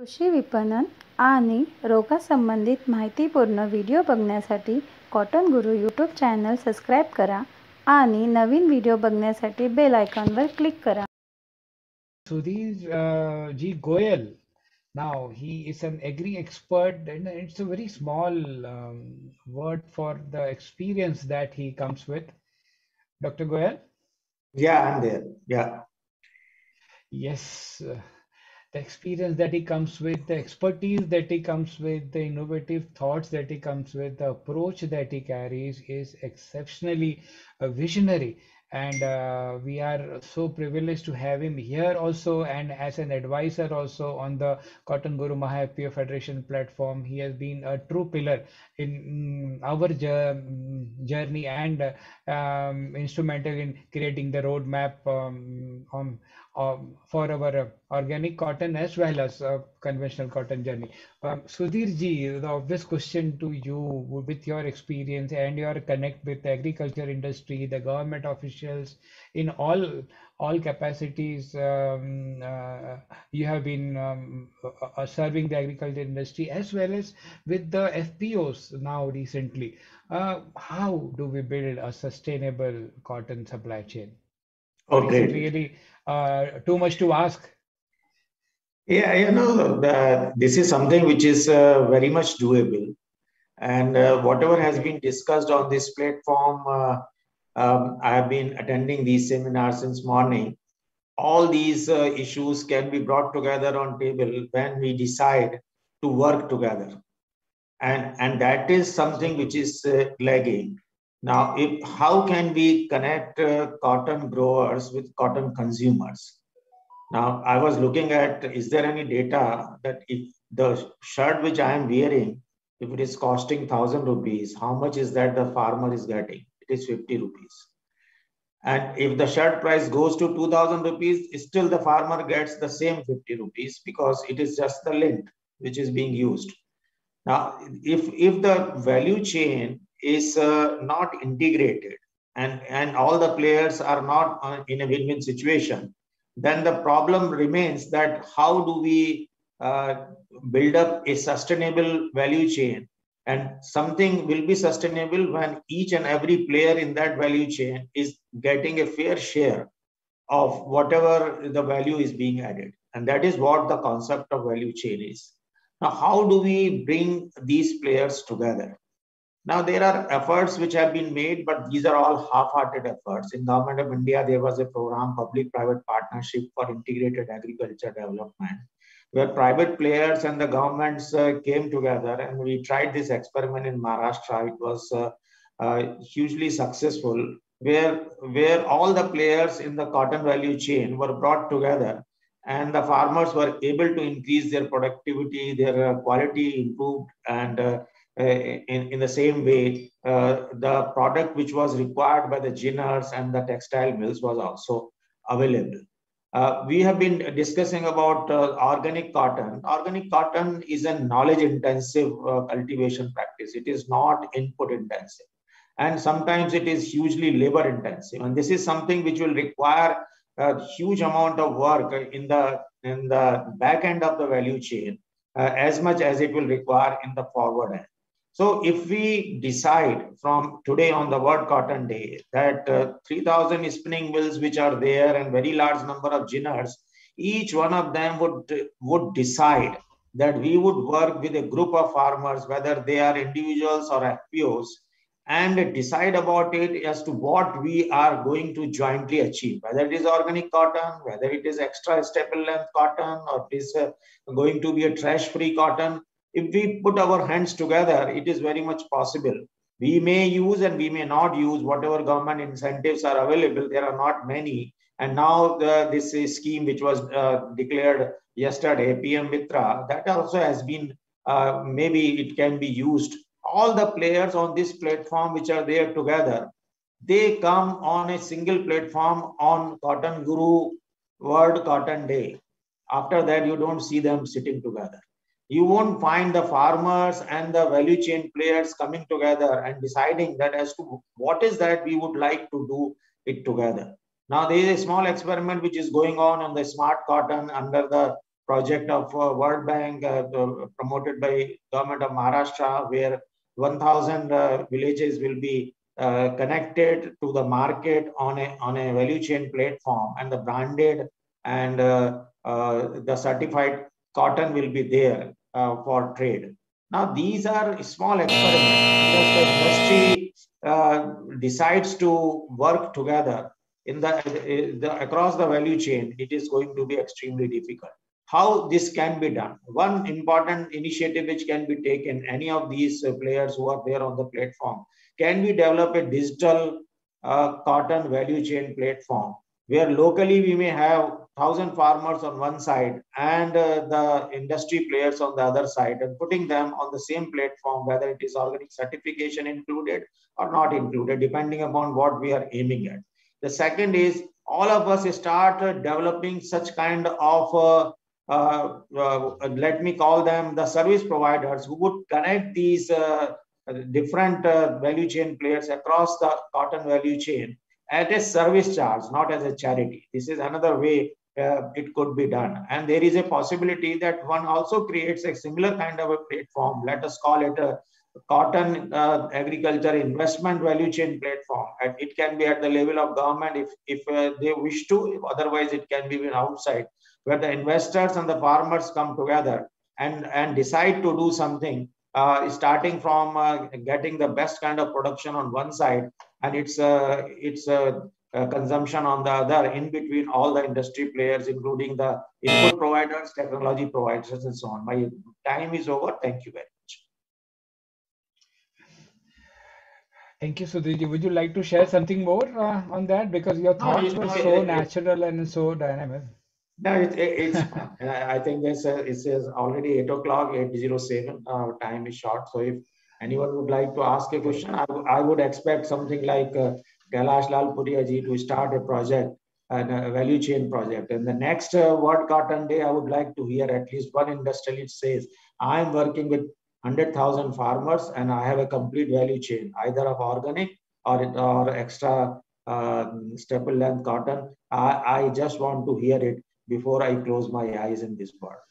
कृषी विपणन आणि रोगासंबंधित माहितीपूर्ण व्हिडिओ बघण्यासाठी कॉटन गुरु यूट्यूब चॅनल सबस्क्राइब करा आणि नवीन व्हिडिओ बघण्यासाठी बेल आयकॉनवर क्लिक करा. Sudhir G. Goel, now he is an agri expert and it's a very small word for the experience that he comes with. Dr. Goel? Yeah, I'm there. Yeah. Yes. The experience that he comes with, the expertise that he comes with, the innovative thoughts that he comes with, the approach that he carries is exceptionally visionary, and we are so privileged to have him here also and as an advisor also on the Cotton Guru Maha FPO Federation platform. He has been a true pillar in our journey and instrumental in creating the roadmap for our organic cotton as well as conventional cotton journey. Sudhir ji, the obvious question to you, with your experience and your connect with the agriculture industry, the government officials in all capacities, you have been serving the agriculture industry as well as with the FPOs now recently. How do we build a sustainable cotton supply chain? Okay. Is it really too much to ask? Yeah, you know, this is something which is very much doable, and whatever has been discussed on this platform, I have been attending these seminars since morning. All these issues can be brought together on table when we decide to work together, and that is something which is lagging. Now, how can we connect cotton growers with cotton consumers? Now, I was looking at, is there any data that if the shirt which I am wearing, if it is costing 1,000 rupees, how much is that the farmer is getting? It is 50 rupees. And if the shirt price goes to 2,000 rupees, still the farmer gets the same 50 rupees because it is just the lint which is being used. Now, if the value chain is not integrated and all the players are not in a win-win situation, then the problem remains that how do we build up a sustainable value chain, and something will be sustainable when each and every player in that value chain is getting a fair share of whatever the value is being added, and that is what the concept of value chain is. Now, how do we bring these players together? Now, there are efforts which have been made, but these are all half-hearted efforts. In Government of India, there was a program, Public-Private Partnership for Integrated Agriculture Development, where private players and the governments came together, and we tried this experiment in Maharashtra. It was hugely successful, where all the players in the cotton value chain were brought together, and the farmers were able to increase their productivity, their quality improved, and in the same way, the product which was required by the ginners and the textile mills was also available. We have been discussing about organic cotton. Organic cotton is a knowledge-intensive cultivation practice. It is not input-intensive. And sometimes it is hugely labor-intensive. And this is something which will require a huge amount of work in the back end of the value chain, as much as it will require in the forward end. So if we decide from today on the World Cotton Day that 3,000 spinning mills which are there and very large number of ginners, each one of them would decide that we would work with a group of farmers, whether they are individuals or FPOs, and decide about it as to what we are going to jointly achieve, whether it is organic cotton, whether it is extra staple length cotton, or it is going to be a trash-free cotton. If we put our hands together, it is very much possible. We may use and we may not use whatever government incentives are available. There are not many. And now this scheme which was declared yesterday, PM Mitra, that also has been, maybe it can be used. All the players on this platform which are there together, they come on a single platform on Cotton Guru World Cotton Day. After that, you don't see them sitting together. You won't find the farmers and the value chain players coming together and deciding that as to what is that we would like to do it together. Now, there is a small experiment which is going on the smart cotton under the project of World Bank promoted by Government of Maharashtra, where 1,000 villages will be connected to the market on a value chain platform, and the branded and the certified cotton will be there for trade. Now these are small experiments. Just the industry decides to work together in the across the value chain, it is going to be extremely difficult. How this can be done? One important initiative which can be taken, any of these players who are there on the platform, can we develop a digital cotton value chain platform where locally we may have 1,000 farmers on one side and the industry players on the other side, and putting them on the same platform, whether it is organic certification included or not included, depending upon what we are aiming at. The second is all of us start developing such kind of, let me call them the service providers, who would connect these different value chain players across the cotton value chain at a service charge, not as a charity. This is another way it could be done. And there is a possibility that one also creates a similar kind of a platform. Let us call it a cotton agriculture investment value chain platform. And it can be at the level of government if they wish to. Otherwise, it can be even outside, where the investors and the farmers come together and decide to do something, starting from getting the best kind of production on one side and its consumption on the other, in between all the industry players, including the input providers, technology providers, and so on. My time is over. Thank you very much. Thank you, Sudhirji. Would you like to share something more on that? Because your thoughts were so natural and so dynamic. No, it's I think it's already 8 o'clock, 8:07. Our time is short. So if anyone would like to ask a question, I would expect something like Kailash Lal Puriaji to start a project, a value chain project. And the next World Cotton Day, I would like to hear at least one industrialist says, I am working with 100,000 farmers and I have a complete value chain, either of organic or extra staple length cotton. I just want to hear it before I close my eyes in this world.